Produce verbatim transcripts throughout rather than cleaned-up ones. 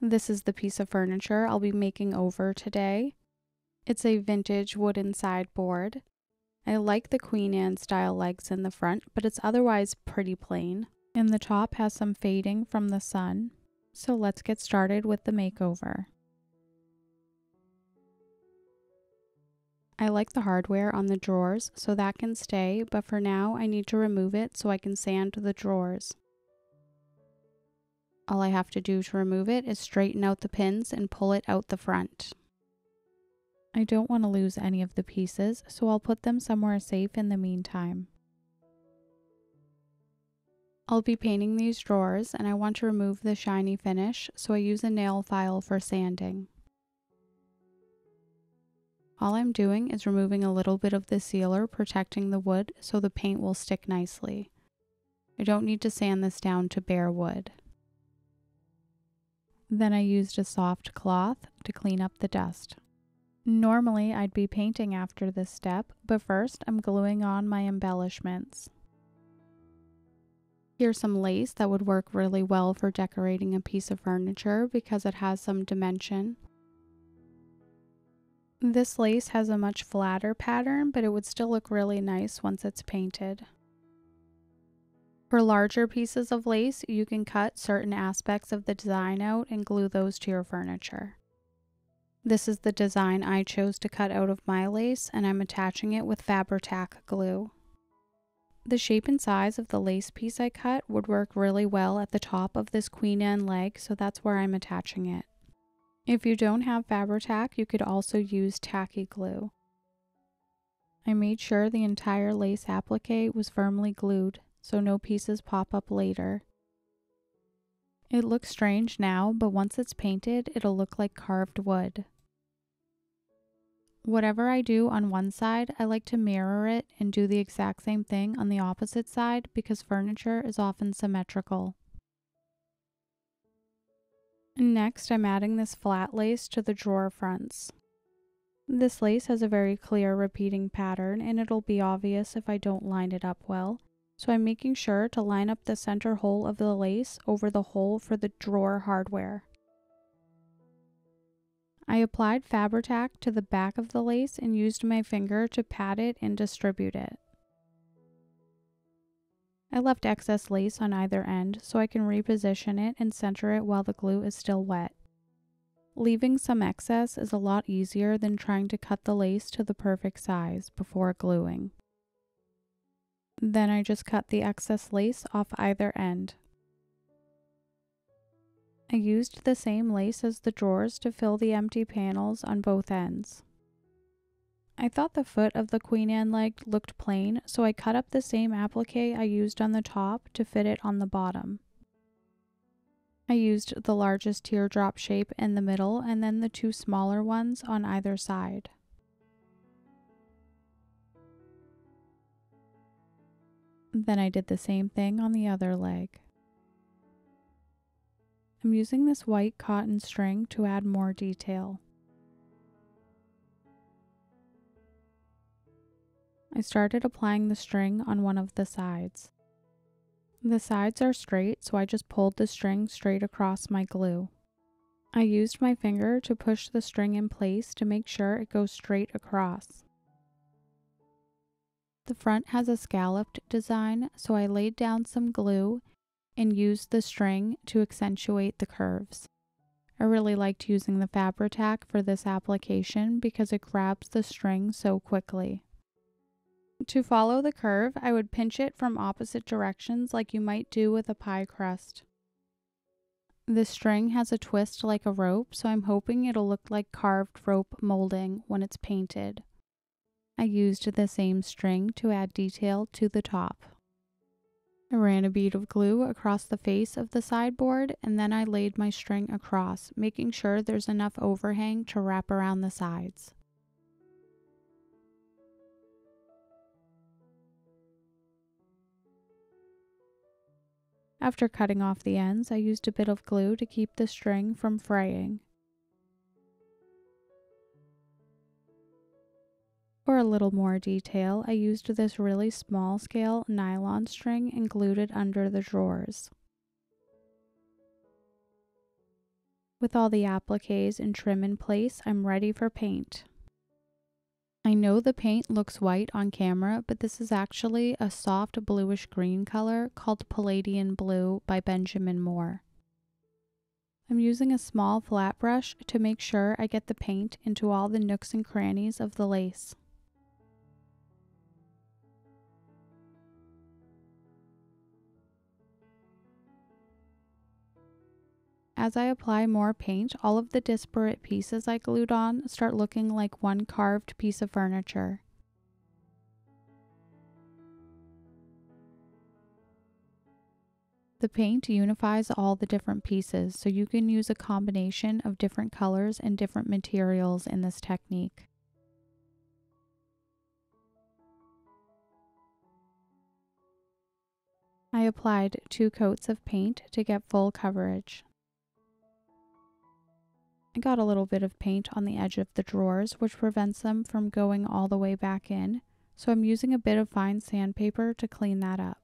This is the piece of furniture I'll be making over today. It's a vintage wooden sideboard. I like the Queen Anne style legs in the front, but it's otherwise pretty plain. And the top has some fading from the sun. So let's get started with the makeover. I like the hardware on the drawers, so that can stay, but for now I need to remove it so I can sand the drawers. All I have to do to remove it is straighten out the pins and pull it out the front. I don't want to lose any of the pieces, so I'll put them somewhere safe in the meantime. I'll be painting these drawers, and I want to remove the shiny finish, so I use a nail file for sanding. All I'm doing is removing a little bit of the sealer protecting the wood so the paint will stick nicely. I don't need to sand this down to bare wood. Then I used a soft cloth to clean up the dust. Normally I'd be painting after this step, but first I'm gluing on my embellishments. Here's some lace that would work really well for decorating a piece of furniture because it has some dimension. This lace has a much flatter pattern, but it would still look really nice once it's painted. For larger pieces of lace, you can cut certain aspects of the design out and glue those to your furniture. This is the design I chose to cut out of my lace, and I'm attaching it with Fabri-Tac glue. The shape and size of the lace piece I cut would work really well at the top of this Queen Anne leg, so that's where I'm attaching it. If you don't have Fabri-Tac, you could also use tacky glue. I made sure the entire lace applique was firmly glued, so no pieces pop up later. It looks strange now, but once it's painted, it'll look like carved wood. Whatever I do on one side, I like to mirror it and do the exact same thing on the opposite side because furniture is often symmetrical. Next, I'm adding this flat lace to the drawer fronts. This lace has a very clear repeating pattern, and it'll be obvious if I don't line it up well, so I'm making sure to line up the center hole of the lace over the hole for the drawer hardware. I applied Fabri-Tac to the back of the lace and used my finger to pat it and distribute it. I left excess lace on either end so I can reposition it and center it while the glue is still wet. Leaving some excess is a lot easier than trying to cut the lace to the perfect size before gluing. Then I just cut the excess lace off either end. I used the same lace as the drawers to fill the empty panels on both ends. I thought the foot of the Queen Anne leg looked plain, so I cut up the same applique I used on the top to fit it on the bottom. I used the largest teardrop shape in the middle and then the two smaller ones on either side. Then I did the same thing on the other leg. I'm using this white cotton string to add more detail. I started applying the string on one of the sides. The sides are straight, so I just pulled the string straight across my glue. I used my finger to push the string in place to make sure it goes straight across. The front has a scalloped design, so I laid down some glue and used the string to accentuate the curves. I really liked using the Fabri-Tac for this application because it grabs the string so quickly. To follow the curve, I would pinch it from opposite directions like you might do with a pie crust. The string has a twist like a rope, so I'm hoping it'll look like carved rope molding when it's painted. I used the same string to add detail to the top. I ran a bead of glue across the face of the sideboard, and then I laid my string across, making sure there's enough overhang to wrap around the sides. After cutting off the ends, I used a bit of glue to keep the string from fraying. For a little more detail, I used this really small scale nylon string and glued it under the drawers. With all the appliques and trim in place, I'm ready for paint. I know the paint looks white on camera, but this is actually a soft bluish green color called Palladian Blue by Benjamin Moore. I'm using a small flat brush to make sure I get the paint into all the nooks and crannies of the lace. As I apply more paint, all of the disparate pieces I glued on start looking like one carved piece of furniture. The paint unifies all the different pieces, so you can use a combination of different colors and different materials in this technique. I applied two coats of paint to get full coverage. I got a little bit of paint on the edge of the drawers, which prevents them from going all the way back in, so I'm using a bit of fine sandpaper to clean that up.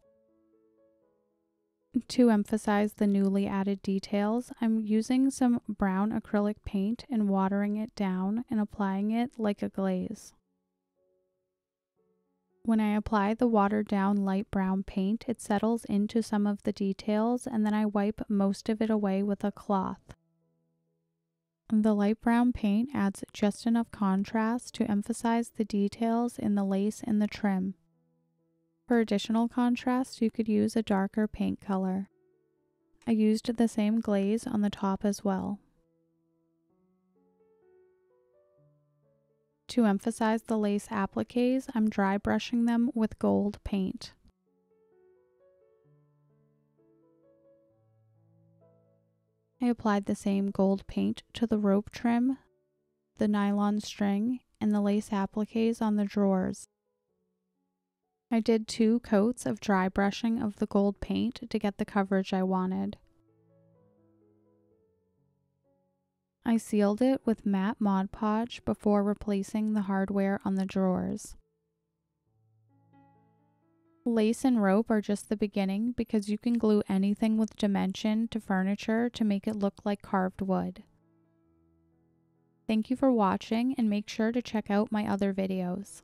To emphasize the newly added details, I'm using some brown acrylic paint and watering it down and applying it like a glaze. When I apply the watered down light brown paint, it settles into some of the details, and then I wipe most of it away with a cloth. The light brown paint adds just enough contrast to emphasize the details in the lace and the trim. For additional contrast, you could use a darker paint color. I used the same glaze on the top as well. To emphasize the lace appliques, I'm dry brushing them with gold paint. I applied the same gold paint to the rope trim, the nylon string, and the lace appliques on the drawers. I did two coats of dry brushing of the gold paint to get the coverage I wanted. I sealed it with matte Mod Podge before replacing the hardware on the drawers. Lace and rope are just the beginning, because you can glue anything with dimension to furniture to make it look like carved wood. Thank you for watching, and make sure to check out my other videos.